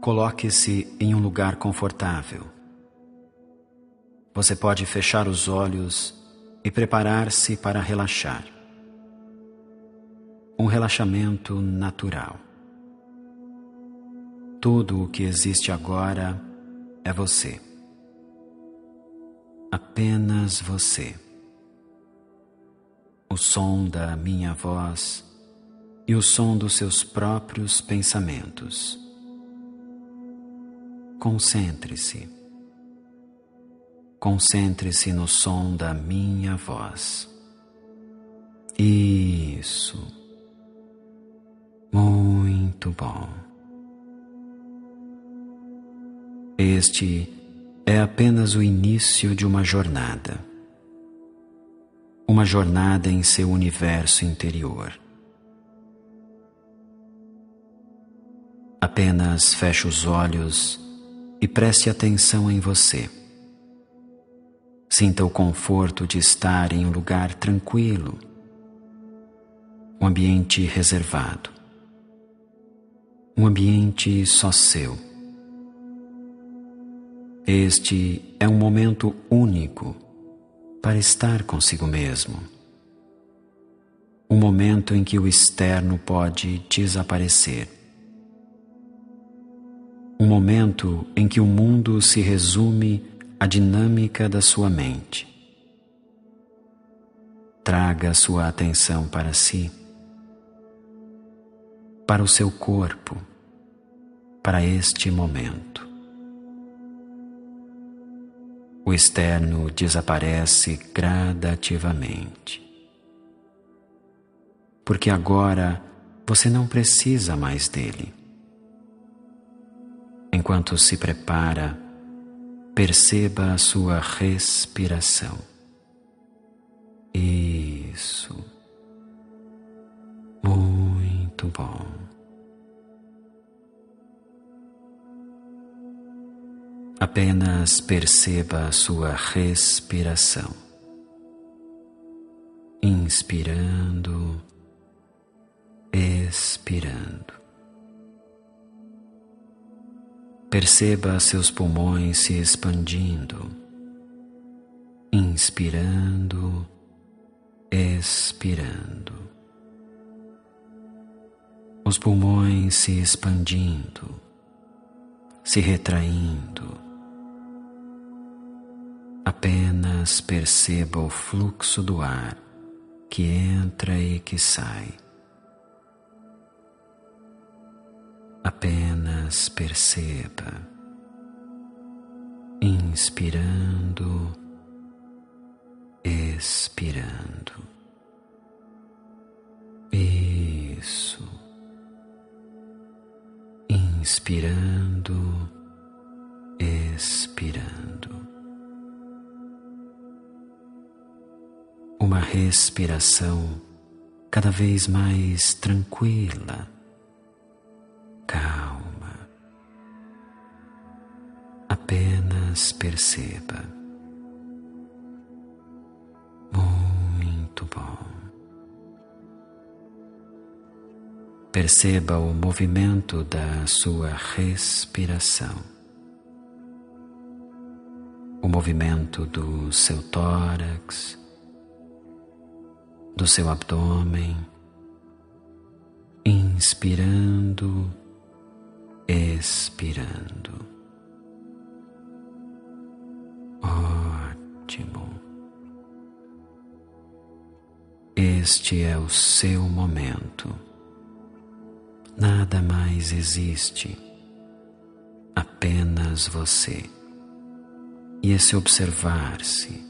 Coloque-se em um lugar confortável. Você pode fechar os olhos e preparar-se para relaxar. Um relaxamento natural. Tudo o que existe agora é você. Apenas você. O som da minha voz e o som dos seus próprios pensamentos. Concentre-se. Concentre-se no som da minha voz. Isso. Muito bom. Este é apenas o início de uma jornada. Uma jornada em seu universo interior. Apenas feche os olhos e preste atenção em você. Sinta o conforto de estar em um lugar tranquilo, um ambiente reservado, um ambiente só seu. Este é um momento único para estar consigo mesmo, um momento em que o externo pode desaparecer. Um momento em que o mundo se resume à dinâmica da sua mente. Traga sua atenção para si, para o seu corpo, para este momento. O externo desaparece gradativamente, porque agora você não precisa mais dele. Enquanto se prepara, perceba a sua respiração. Isso. Muito bom. Apenas perceba a sua respiração. Inspirando, expirando. Perceba seus pulmões se expandindo, inspirando, expirando. Os pulmões se expandindo, se retraindo. Apenas perceba o fluxo do ar que entra e que sai. Apenas perceba, inspirando, expirando. Isso. Inspirando, expirando. Uma respiração cada vez mais tranquila. Calma. Apenas perceba. Muito bom. Perceba o movimento da sua respiração. O movimento do seu tórax, do seu abdômen, inspirando, expirando. Ótimo. Este é o seu momento. Nada mais existe. Apenas você. E esse observar-se.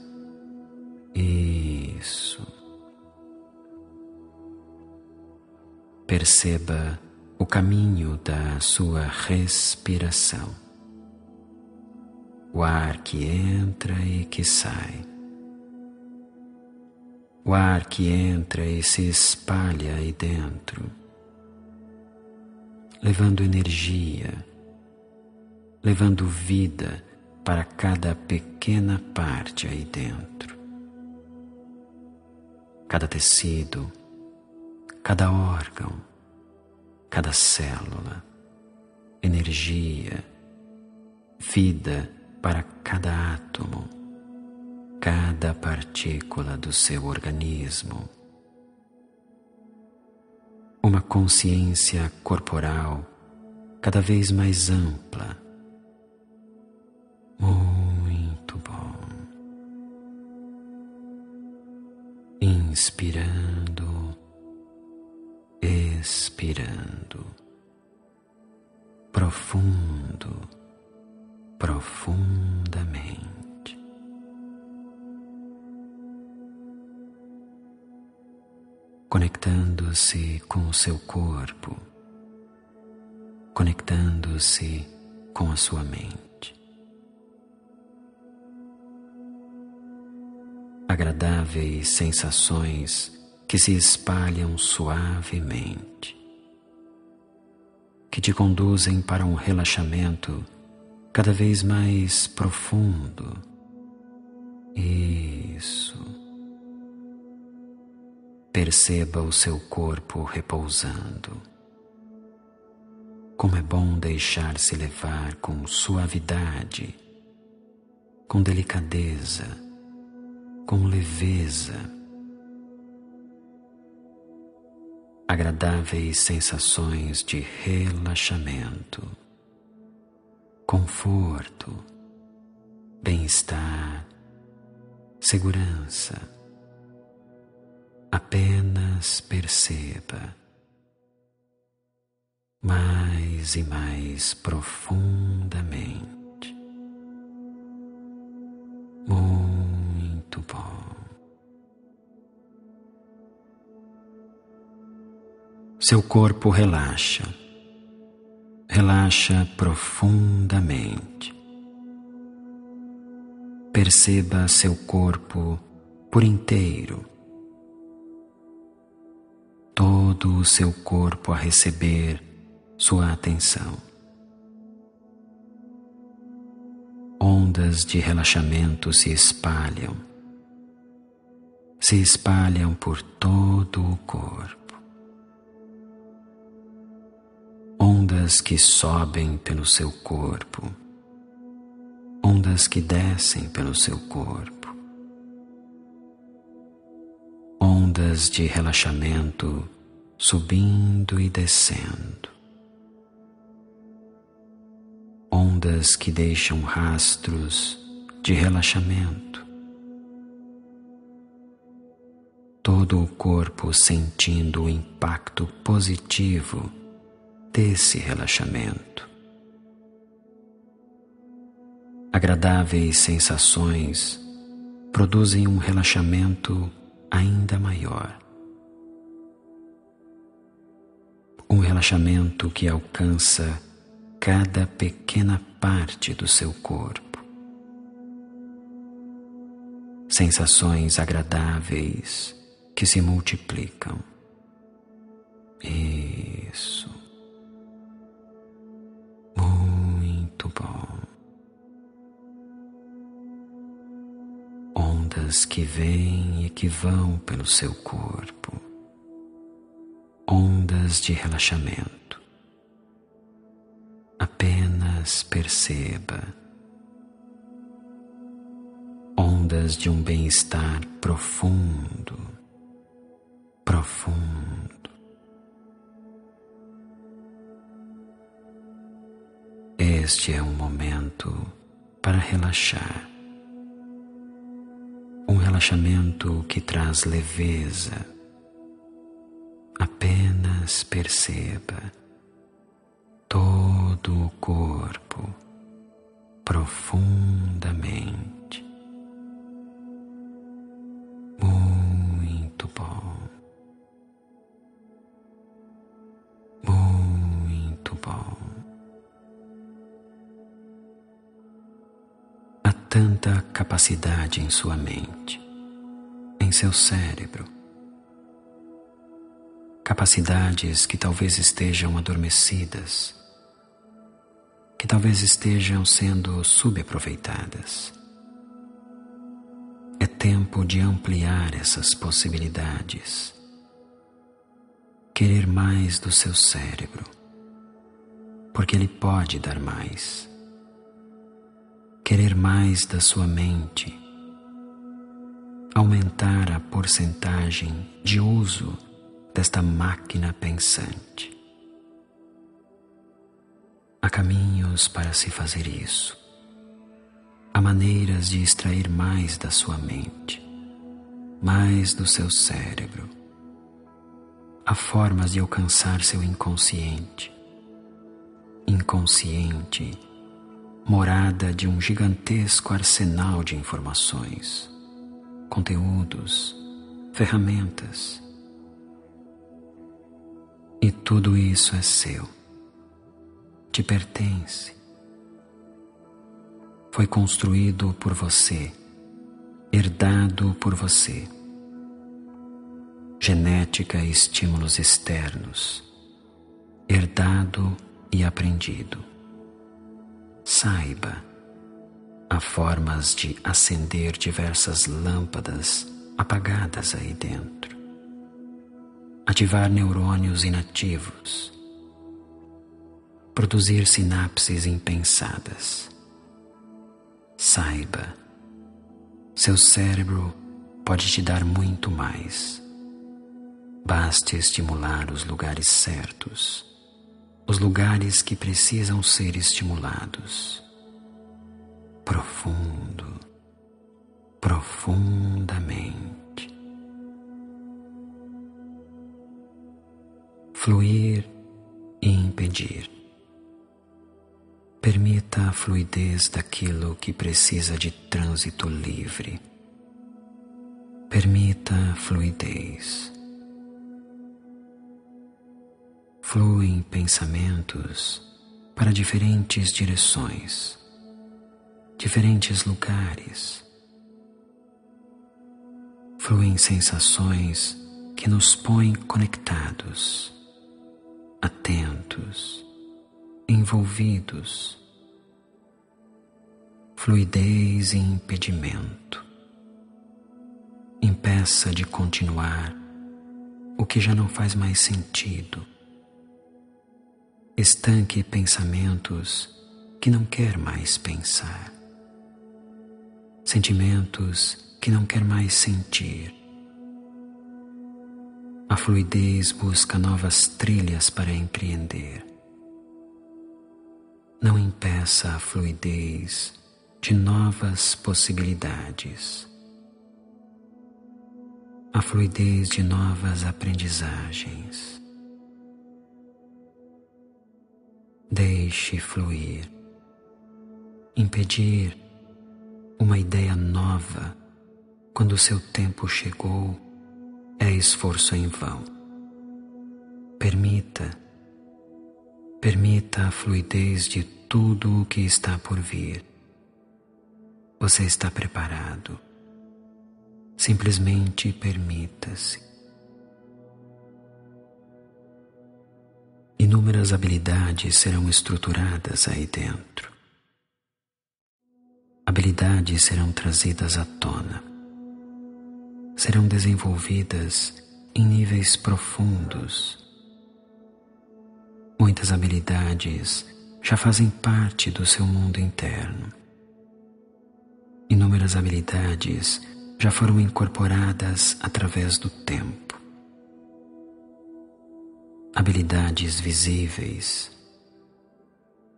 Isso. Perceba o caminho da sua respiração, o ar que entra e que sai, o ar que entra e se espalha aí dentro, levando energia, levando vida para cada pequena parte aí dentro, cada tecido, cada órgão, cada célula, energia, vida para cada átomo, cada partícula do seu organismo. Uma consciência corporal cada vez mais ampla. Muito bom. Inspirando, expirando. Profundo, profundamente. Conectando-se com o seu corpo, conectando-se com a sua mente. Agradáveis sensações que se espalham suavemente, que te conduzem para um relaxamento cada vez mais profundo. Isso. Perceba o seu corpo repousando. Como é bom deixar-se levar com suavidade, com delicadeza, com leveza. Agradáveis sensações de relaxamento, conforto, bem-estar, segurança. Apenas perceba, mais e mais profundamente. Muito bom. Seu corpo relaxa, relaxa profundamente. Perceba seu corpo por inteiro, todo o seu corpo a receber sua atenção. Ondas de relaxamento se espalham por todo o corpo. Ondas que sobem pelo seu corpo, ondas que descem pelo seu corpo, ondas de relaxamento subindo e descendo, ondas que deixam rastros de relaxamento, todo o corpo sentindo o impacto positivo desse relaxamento. Agradáveis sensações produzem um relaxamento ainda maior. Um relaxamento que alcança cada pequena parte do seu corpo. Sensações agradáveis que se multiplicam. Isso. Muito bom. Ondas que vêm e que vão pelo seu corpo. Ondas de relaxamento. Apenas perceba. Ondas de um bem-estar profundo, profundo. Este é um momento para relaxar, um relaxamento que traz leveza. Apenas perceba todo o corpo profundamente. Muito bom. Muito bom. Tanta capacidade em sua mente, em seu cérebro. Capacidades que talvez estejam adormecidas, que talvez estejam sendo subaproveitadas. É tempo de ampliar essas possibilidades, querer mais do seu cérebro, porque Ele pode dar mais. Querer mais da sua mente, aumentar a porcentagem de uso desta máquina pensante. Há caminhos para se fazer isso. Há maneiras de extrair mais da sua mente, mais do seu cérebro. Há formas de alcançar seu inconsciente. Inconsciente, morada de um gigantesco arsenal de informações, conteúdos, ferramentas. E tudo isso é seu, te pertence. Foi construído por você, herdado por você. Genética e estímulos externos, herdado e aprendido. Saiba, há formas de acender diversas lâmpadas apagadas aí dentro. Ativar neurônios inativos. Produzir sinapses impensadas. Saiba, seu cérebro pode te dar muito mais. Basta estimular os lugares certos, os lugares que precisam ser estimulados. Profundo, profundamente. Fluir e impedir. Permita a fluidez daquilo que precisa de trânsito livre. Permita a fluidez. Fluem pensamentos para diferentes direções, diferentes lugares. Fluem sensações que nos põem conectados, atentos, envolvidos. Fluidez e impedimento. Impeça de continuar o que já não faz mais sentido. Estanque pensamentos que não quer mais pensar. Sentimentos que não quer mais sentir. A fluidez busca novas trilhas para empreender. Não impeça a fluidez de novas possibilidades, a fluidez de novas aprendizagens. Deixe fluir, impedir uma ideia nova quando o seu tempo chegou é esforço em vão. Permita a fluidez de tudo o que está por vir. Você está preparado. Simplesmente permita-se. Inúmeras habilidades serão estruturadas aí dentro. Habilidades serão trazidas à tona. Serão desenvolvidas em níveis profundos. Muitas habilidades já fazem parte do seu mundo interno. Inúmeras habilidades já foram incorporadas através do tempo. Habilidades visíveis,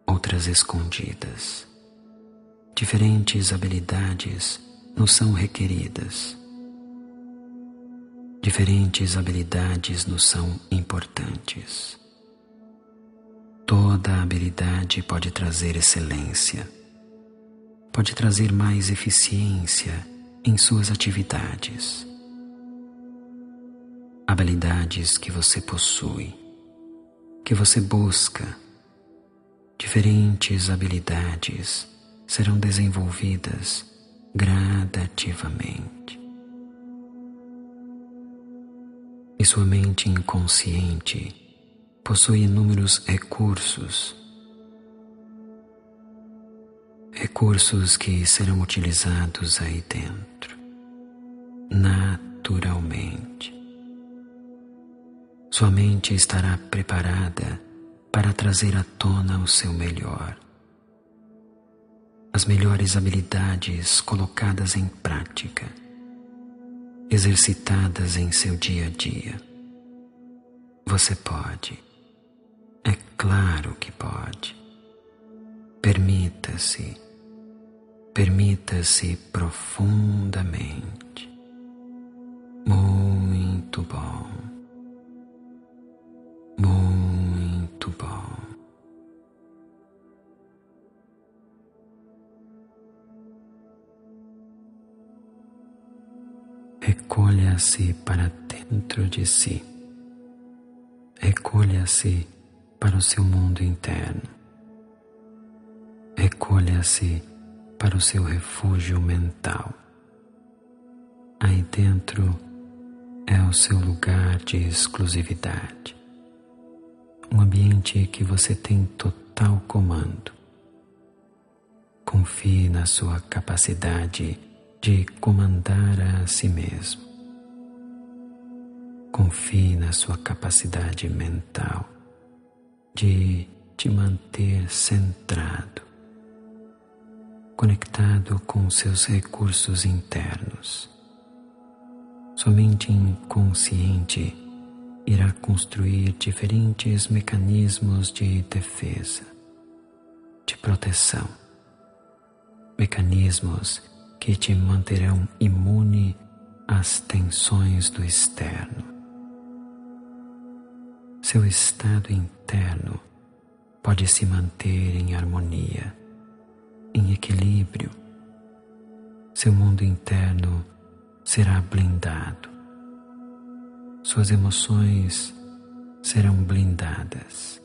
outras escondidas. Diferentes habilidades nos são requeridas. Diferentes habilidades nos são importantes. Toda habilidade pode trazer excelência, pode trazer mais eficiência em suas atividades. Habilidades que você possui, que você busca, diferentes habilidades serão desenvolvidas gradativamente. E sua mente inconsciente possui inúmeros recursos. Recursos que serão utilizados aí dentro, naturalmente. Sua mente estará preparada para trazer à tona o seu melhor. As melhores habilidades colocadas em prática, exercitadas em seu dia a dia. Você pode, é claro que pode. Permita-se, permita-se profundamente. Muito bom, muito bom. Recolha-se para dentro de si. Recolha-se para o seu mundo interno. Recolha-se para o seu refúgio mental. Aí dentro é o seu lugar de exclusividade. Um ambiente que você tem total comando. Confie na sua capacidade de comandar a si mesmo. Confie na sua capacidade mental de te manter centrado, conectado com seus recursos internos. Sua mente inconsciente irá construir diferentes mecanismos de defesa, de proteção, mecanismos que te manterão imune às tensões do externo. Seu estado interno pode se manter em harmonia, em equilíbrio. Seu mundo interno será blindado. Suas emoções serão blindadas,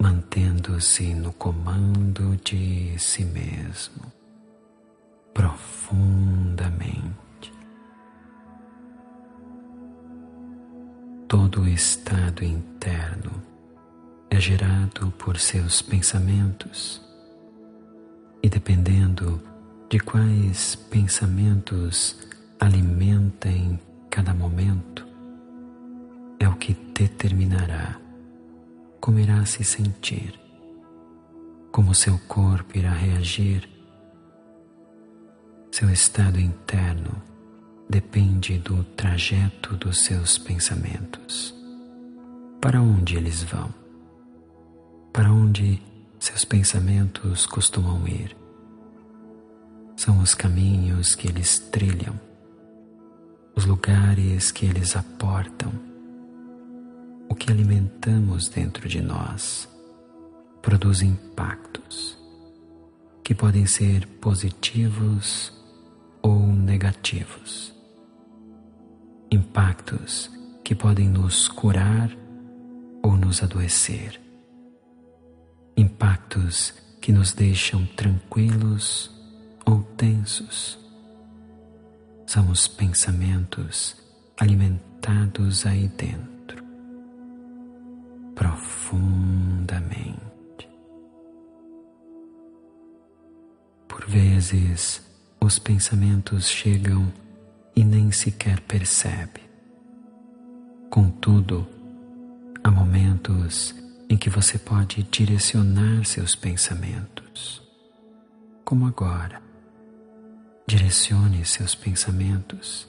mantendo-se no comando de si mesmo, profundamente. Todo o estado interno é gerado por seus pensamentos, e dependendo de quais pensamentos alimenta em cada momento, é o que determinará como irá se sentir, como seu corpo irá reagir. Seu estado interno depende do trajeto dos seus pensamentos. Para onde eles vão? Para onde seus pensamentos costumam ir? São os caminhos que eles trilham, os lugares que eles aportam. O que alimentamos dentro de nós produz impactos que podem ser positivos ou negativos. Impactos que podem nos curar ou nos adoecer. Impactos que nos deixam tranquilos ou tensos. São os pensamentos alimentados aí dentro, profundamente. Por vezes, os pensamentos chegam e nem sequer percebe. Contudo, há momentos em que você pode direcionar seus pensamentos, como agora. Direcione seus pensamentos.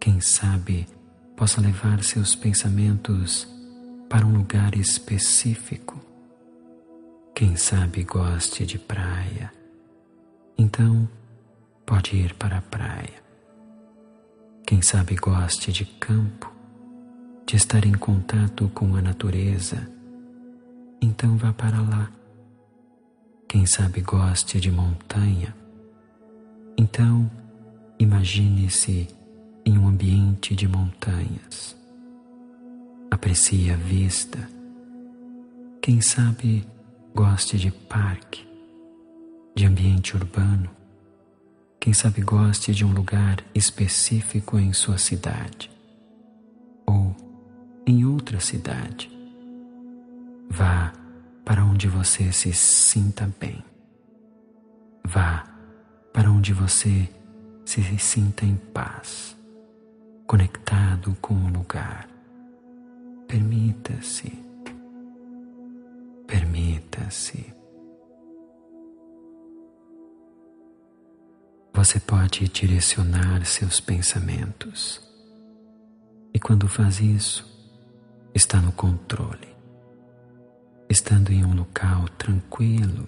Quem sabe possa levar seus pensamentos para um lugar específico. Quem sabe goste de praia, então pode ir para a praia. Quem sabe goste de campo, de estar em contato com a natureza, então vá para lá. Quem sabe goste de montanha, então imagine-se em um ambiente de montanhas. Aprecie a vista. Quem sabe goste de parque, de ambiente urbano. Quem sabe goste de um lugar específico em sua cidade ou em outra cidade. Vá para onde você se sinta bem. Vá para onde você se sinta em paz, conectado com o lugar. Permita-se, Permita-se. Você pode direcionar seus pensamentos e, quando faz isso, está no controle, estando em um local tranquilo,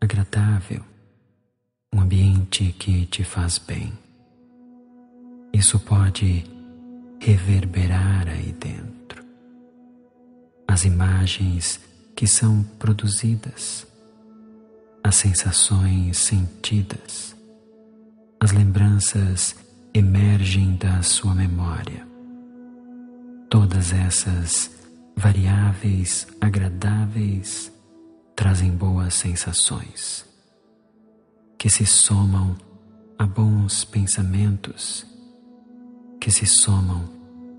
agradável, um ambiente que te faz bem. Isso pode reverberar aí dentro. As imagens que são produzidas, as sensações sentidas, as lembranças emergem da sua memória. Todas essas variáveis agradáveis trazem boas sensações, que se somam a bons pensamentos, que se somam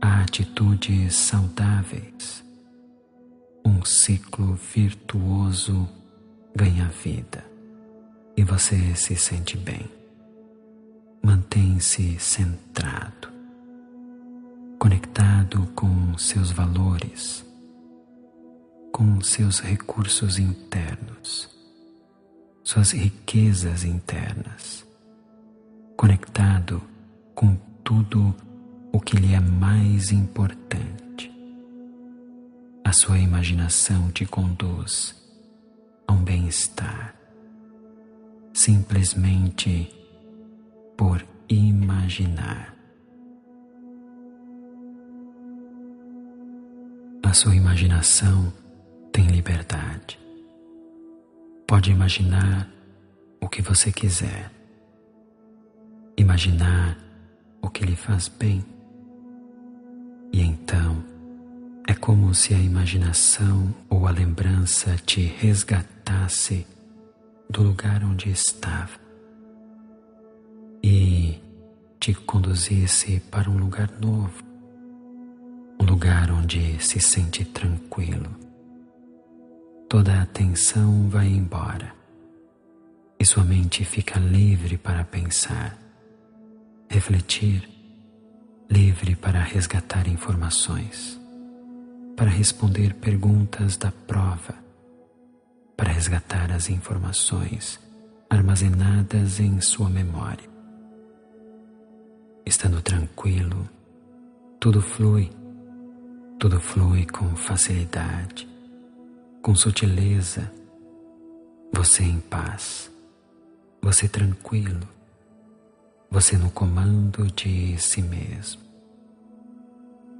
a atitudes saudáveis. Um ciclo virtuoso ganha vida e você se sente bem. Mantém-se centrado, conectado com seus valores, com seus recursos internos, suas riquezas internas, conectado com tudo o que lhe é mais importante. A sua imaginação te conduz a um bem-estar, simplesmente por imaginar. A sua imaginação tem liberdade. Pode imaginar o que você quiser, imaginar o que lhe faz bem. E então, é como se a imaginação ou a lembrança te resgatasse do lugar onde estava e te conduzisse para um lugar novo, um lugar onde se sente tranquilo. Toda a tensão vai embora e sua mente fica livre para pensar, refletir, livre para resgatar informações, para responder perguntas da prova, para resgatar as informações armazenadas em sua memória. Estando tranquilo, tudo flui com facilidade, com sutileza, você em paz, você tranquilo, você no comando de si mesmo,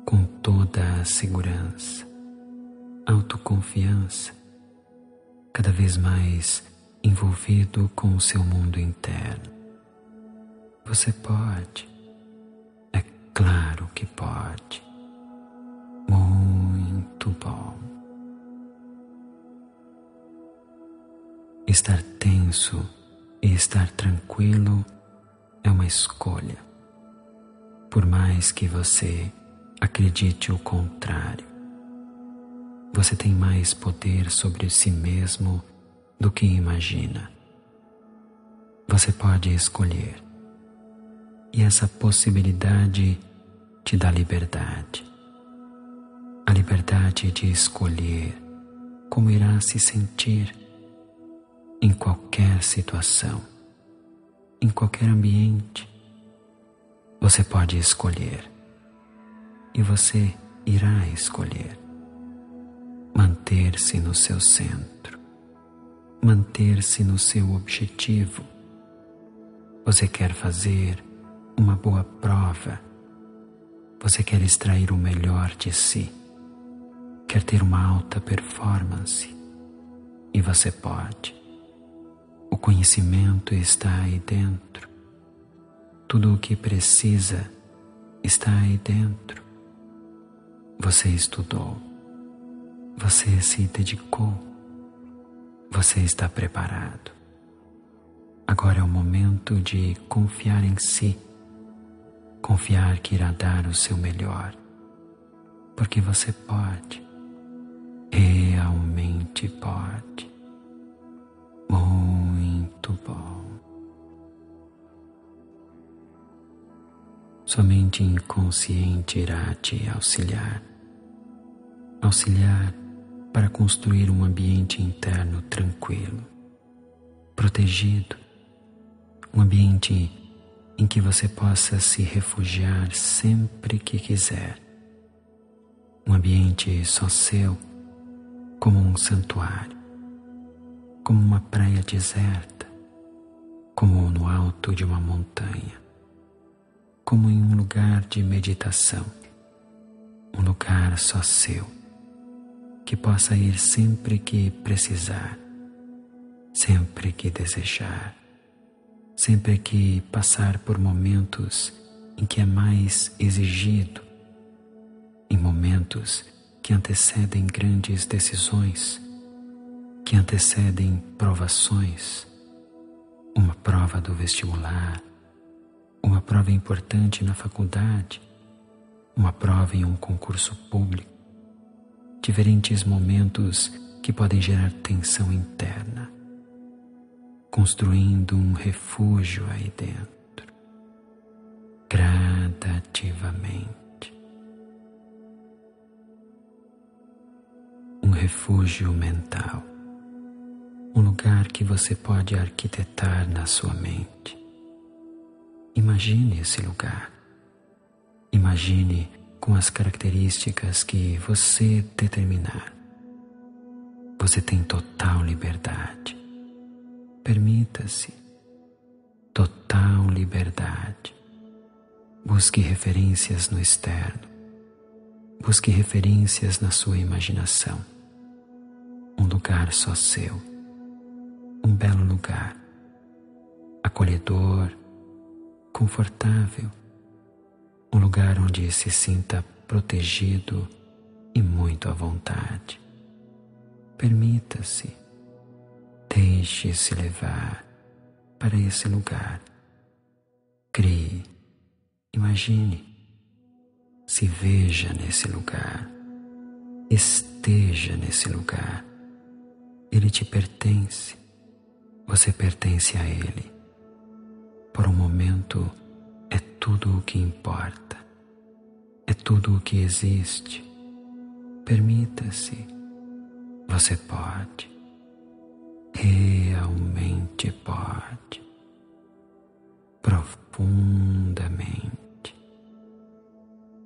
com toda a segurança, autoconfiança, cada vez mais envolvido com o seu mundo interno. Você pode, é claro que pode. Muito bom. Estar tenso e estar tranquilo é uma escolha. Por mais que você acredite o contrário, você tem mais poder sobre si mesmo do que imagina. Você pode escolher, e essa possibilidade te dá liberdade. A liberdade de escolher como irá se sentir em qualquer situação, em qualquer ambiente. Você pode escolher. E você irá escolher manter-se no seu centro, manter-se no seu objetivo. Você quer fazer uma boa prova, você quer extrair o melhor de si, quer ter uma alta performance, e você pode. O conhecimento está aí dentro, tudo o que precisa está aí dentro. Você estudou, você se dedicou, você está preparado. Agora é o momento de confiar em si, confiar que irá dar o seu melhor, porque você pode, realmente pode. Muito bom. Sua mente inconsciente irá te auxiliar para construir um ambiente interno tranquilo, protegido, um ambiente em que você possa se refugiar sempre que quiser, um ambiente só seu, como um santuário, como uma praia deserta, como no alto de uma montanha, como em um lugar de meditação, um lugar só seu, que possa ir sempre que precisar, sempre que desejar, sempre que passar por momentos em que é mais exigido, em momentos que antecedem grandes decisões, que antecedem provações, uma prova do vestibular, uma prova importante na faculdade, uma prova em um concurso público, diferentes momentos que podem gerar tensão interna, construindo um refúgio aí dentro, gradativamente. Um refúgio mental, um lugar que você pode arquitetar na sua mente. Imagine esse lugar, imagine com as características que você determinar. Você tem total liberdade. Permita-se total liberdade. Busque referências no externo. Busque referências na sua imaginação. Um lugar só seu. Um belo lugar. Acolhedor, confortável. Um lugar onde se sinta protegido e muito à vontade. Permita-se. Deixe-se levar para esse lugar. Crie, imagine, se veja nesse lugar, esteja nesse lugar. Ele te pertence, você pertence a ele. Por um momento é tudo o que importa, é tudo o que existe. Permita-se, você pode. Realmente pode, profundamente,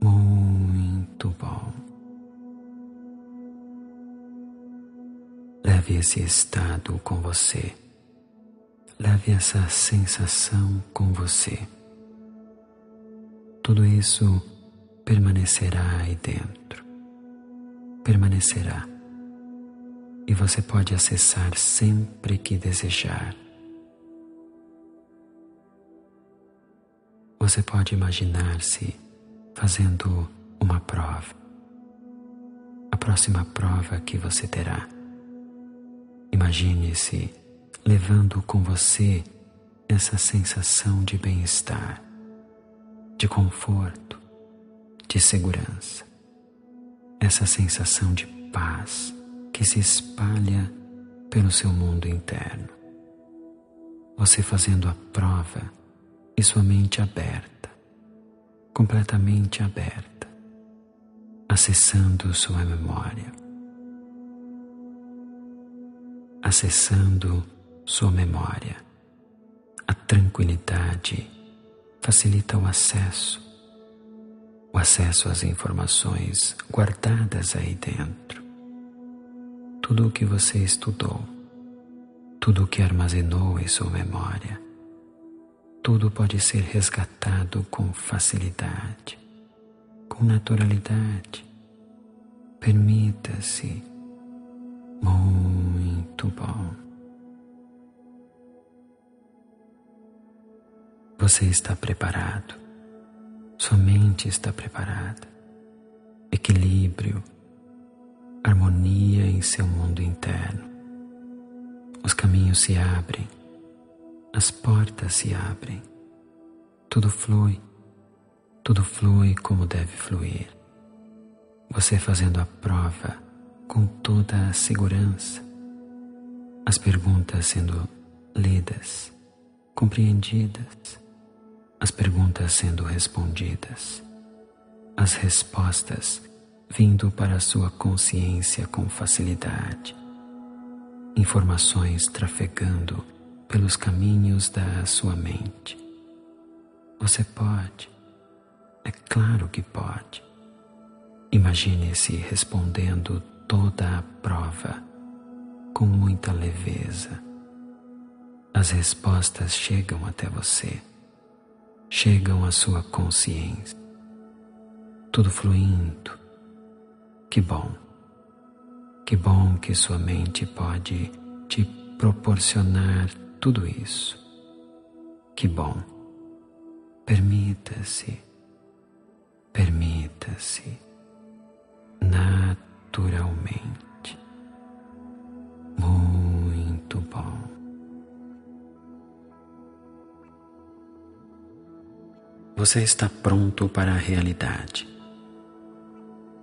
muito bom. Leve esse estado com você, leve essa sensação com você. Tudo isso permanecerá aí dentro, permanecerá. E você pode acessar sempre que desejar. Você pode imaginar-se fazendo uma prova, a próxima prova que você terá. Imagine-se levando com você essa sensação de bem-estar, de conforto, de segurança, essa sensação de paz que se espalha pelo seu mundo interno. Você fazendo a prova e sua mente aberta, completamente aberta, acessando sua memória, A tranquilidade facilita o acesso às informações guardadas aí dentro. Tudo o que você estudou, tudo o que armazenou em sua memória, tudo pode ser resgatado com facilidade, com naturalidade. Permita-se. Muito bom. Você está preparado. Sua mente está preparada. Equilíbrio. Harmonia em seu mundo interno. Os caminhos se abrem, as portas se abrem, tudo flui como deve fluir. Você fazendo a prova com toda a segurança, as perguntas sendo lidas, compreendidas, as perguntas sendo respondidas, as respostas vindo para sua consciência com facilidade, informações trafegando pelos caminhos da sua mente. Você pode, é claro que pode. Imagine-se respondendo toda a prova com muita leveza. As respostas chegam até você, chegam à sua consciência. Tudo fluindo. Que bom. Que bom que sua mente pode te proporcionar tudo isso. Que bom. Permita-se. Permita-se. Naturalmente. Muito bom. Você está pronto para a realidade,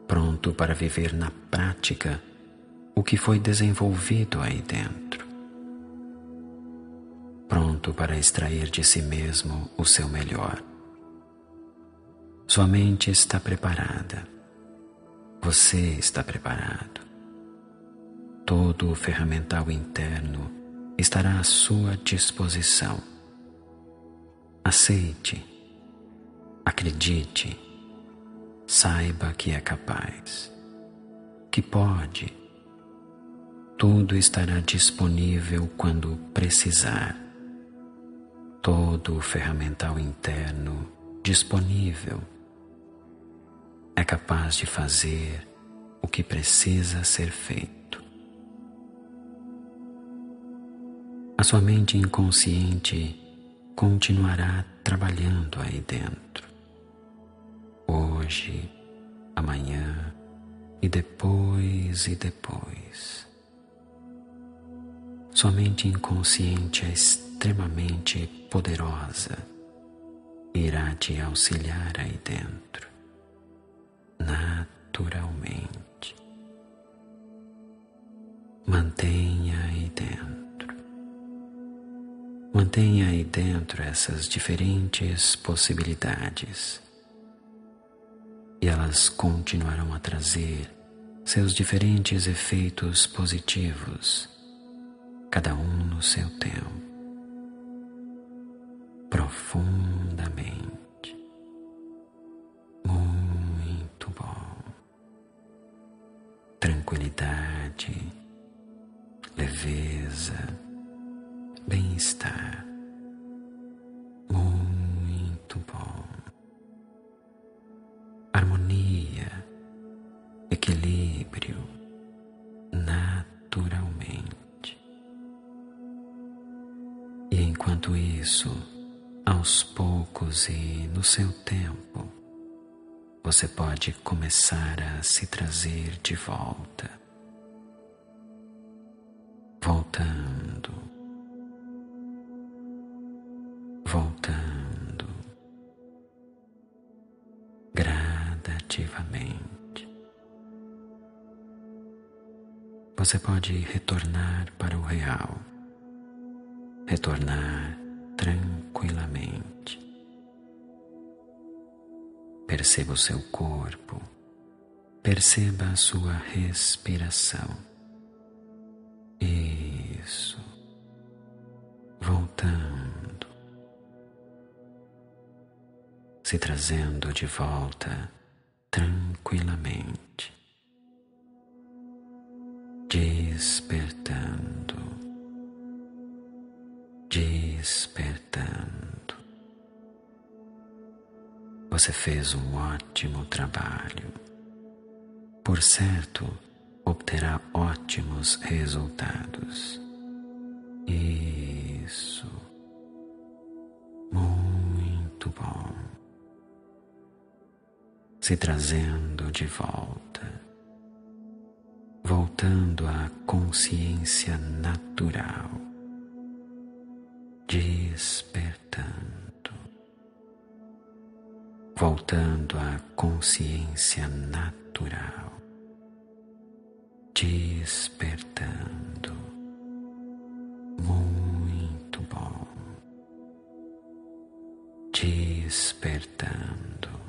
pronto para viver na prática o que foi desenvolvido aí dentro, pronto para extrair de si mesmo o seu melhor. Sua mente está preparada. Você está preparado. Todo o ferramental interno estará à sua disposição. Aceite, acredite, saiba que é capaz, que pode. Tudo estará disponível quando precisar. Todo o ferramental interno disponível. É capaz de fazer o que precisa ser feito. A sua mente inconsciente continuará trabalhando aí dentro, hoje, amanhã e depois. Sua mente inconsciente é extremamente poderosa e irá te auxiliar aí dentro. Naturalmente. Mantenha aí dentro. Mantenha aí dentro essas diferentes possibilidades. E elas continuarão a trazer seus diferentes efeitos positivos, cada um no seu tempo. Profundamente. Tranquilidade, leveza, bem-estar. Muito bom. Harmonia, equilíbrio, naturalmente. E enquanto isso, aos poucos e no seu tempo, você pode começar a se trazer de volta, voltando, gradativamente. Você pode retornar para o real, retornar tranquilamente. Perceba o seu corpo, perceba a sua respiração. Isso. Voltando. Se trazendo de volta tranquilamente. Despertando. Despertando. Você fez um ótimo trabalho. Por certo, obterá ótimos resultados. Isso. Muito bom. Se trazendo de volta. Voltando à consciência natural. Despertando. Voltando à consciência natural, despertando. Muito bom. Despertando.